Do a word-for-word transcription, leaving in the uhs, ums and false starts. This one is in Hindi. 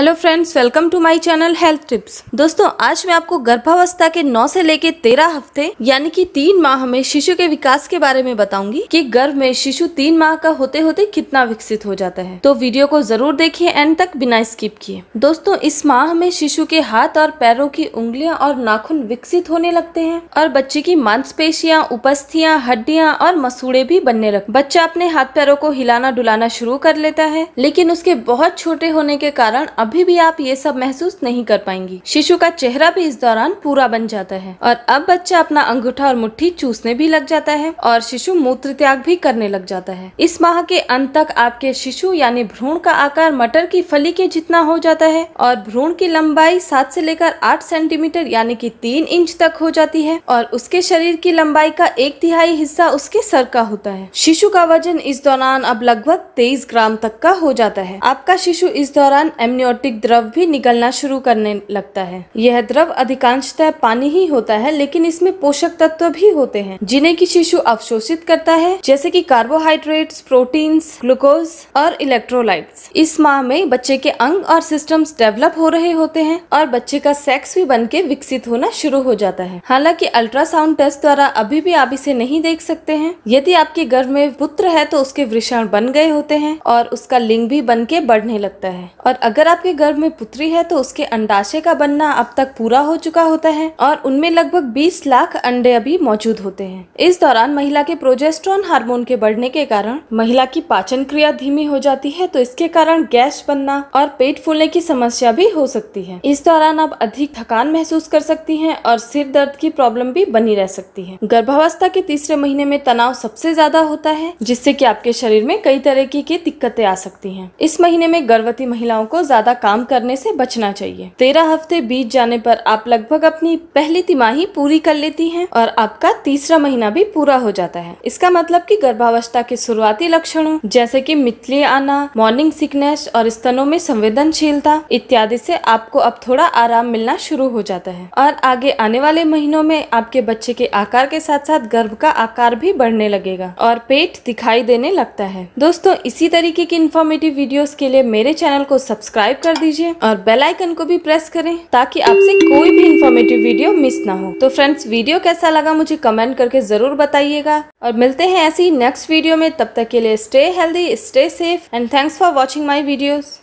Hello friends, welcome to my channel health tips. दोस्तों, आज मैं आपको गर्भावस्था के नौ से लेकर तेरह हफ्ते यानी कि तीन माह में शिशु के विकास के बारे में बताऊंगी कि गर्भ में शिशु तीन माह का होते होते कितना विकसित हो जाता है। तो वीडियो को जरूर देखिए एंड तक बिना स्किप किए। दोस्तों, इस माह में शिशु के हाथ और पैरों की उंगलियां और नाखून विकसित होने लगते हैं और बच्चे की मांसपेशियां, उपस्थियां, हड्डियां और मसूड़े भी बनने लगते। बच्चा अपने हाथ पैरों को हिलाना डुलाना शुरू कर लेता है, लेकिन उसके बहुत छोटे होने के कारण अभी भी आप ये सब महसूस नहीं कर पाएंगी। शिशु का चेहरा भी इस दौरान पूरा बन जाता है और अब बच्चा अपना अंगूठा और मुट्ठी चूसने भी लग जाता है और शिशु मूत्र त्याग भी करने लग जाता है। इस माह के अंत तक आपके शिशु यानी भ्रूण का आकार मटर की फली के जितना हो जाता है और भ्रूण की लंबाई सात से लेकर आठ सेंटीमीटर यानी कि तीन इंच तक हो जाती है और उसके शरीर की लंबाई का एक तिहाई हिस्सा उसके सर का होता है। शिशु का वजन इस दौरान अब लगभग तेईस ग्राम तक का हो जाता है। आपका शिशु इस दौरान एम्नियोटिक द्रव भी निकलना शुरू करने लगता है। यह द्रव अधिकांशतः पानी ही होता है, लेकिन इसमें पोषक तत्व भी होते हैं जिन्हें कि शिशु अवशोषित करता है, जैसे कि कार्बोहाइड्रेट, प्रोटीन्स, ग्लूकोज और इलेक्ट्रोलाइट। इस माह में बच्चे के अंग और सिस्टम्स डेवलप हो रहे होते हैं और बच्चे का सेक्स भी बनके विकसित होना शुरू हो जाता है। हालांकि अल्ट्रासाउंड टेस्ट द्वारा अभी भी आप इसे नहीं देख सकते हैं। यदि आपके गर्भ में पुत्र है तो उसके वृषण बन गए होते हैं और उसका लिंग भी बन के बढ़ने लगता है। और अगर आप आपके गर्भ में पुत्री है तो उसके अंडाशय का बनना अब तक पूरा हो चुका होता है और उनमें लगभग बीस लाख अंडे अभी मौजूद होते हैं। इस दौरान महिला के प्रोजेस्ट्रॉन हार्मोन के बढ़ने के कारण महिला की पाचन क्रिया धीमी हो जाती है, तो इसके कारण गैस बनना और पेट फूलने की समस्या भी हो सकती है। इस दौरान आप अधिक थकान महसूस कर सकती है और सिर दर्द की प्रॉब्लम भी बनी रह सकती है। गर्भावस्था के तीसरे महीने में तनाव सबसे ज्यादा होता है, जिससे की आपके शरीर में कई तरह की दिक्कतें आ सकती है। इस महीने में गर्भवती महिलाओं को ज्यादा काम करने से बचना चाहिए। तेरह हफ्ते बीत जाने पर आप लगभग अपनी पहली तिमाही पूरी कर लेती हैं और आपका तीसरा महीना भी पूरा हो जाता है। इसका मतलब कि गर्भावस्था के शुरुआती लक्षणों जैसे कि मितली आना, मॉर्निंग सिकनेस और स्तनों में संवेदनशीलता इत्यादि से आपको अब थोड़ा आराम मिलना शुरू हो जाता है और आगे आने वाले महीनों में आपके बच्चे के आकार के साथ साथ गर्भ का आकार भी बढ़ने लगेगा और पेट दिखाई देने लगता है। दोस्तों, इसी तरीके की इन्फॉर्मेटिव वीडियो के लिए मेरे चैनल को सब्सक्राइब कर दीजिए और बेल आइकन को भी प्रेस करें ताकि आपसे कोई भी इंफॉर्मेटिव वीडियो मिस ना हो। तो फ्रेंड्स, वीडियो कैसा लगा मुझे कमेंट करके जरूर बताइएगा और मिलते हैं ऐसी नेक्स्ट वीडियो में। तब तक के लिए stay healthy, stay safe and thanks for watching my videos.